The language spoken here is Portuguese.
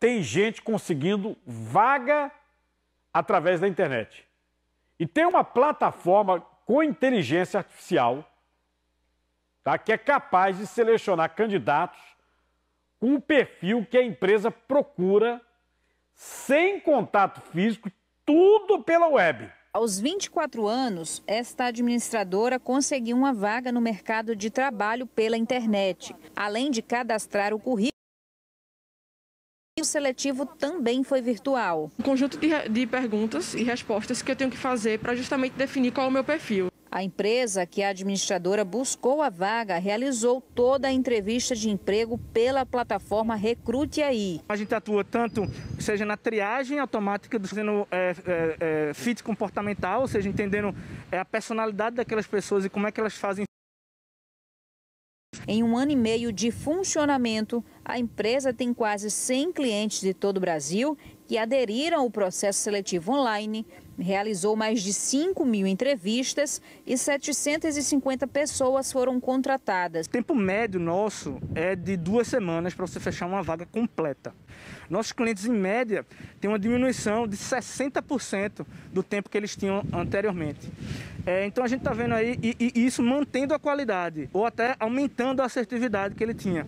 tem gente conseguindo vaga através da internet. E tem uma plataforma com inteligência artificial, tá, que é capaz de selecionar candidatos com o perfil que a empresa procura, sem contato físico, tudo pela web. Aos 24 anos, esta administradora conseguiu uma vaga no mercado de trabalho pela internet. Além de cadastrar o currículo, o seletivo também foi virtual. Um conjunto de perguntas e respostas que eu tenho que fazer para justamente definir qual é o meu perfil. A empresa que a administradora buscou a vaga realizou toda a entrevista de emprego pela plataforma Recrute AI. A gente atua tanto, seja na triagem automática, fazendo fit comportamental, ou seja, entendendo a personalidade daquelas pessoas e como é que elas fazem. Em um ano e meio de funcionamento, a empresa tem quase 100 clientes de todo o Brasil que aderiram ao processo seletivo online, realizou mais de 5.000 entrevistas e 750 pessoas foram contratadas. O tempo médio nosso é de 2 semanas para você fechar uma vaga completa. Nossos clientes, em média, têm uma diminuição de 60% do tempo que eles tinham anteriormente. Então a gente está vendo aí, e isso mantendo a qualidade ou até aumentando a assertividade que ele tinha.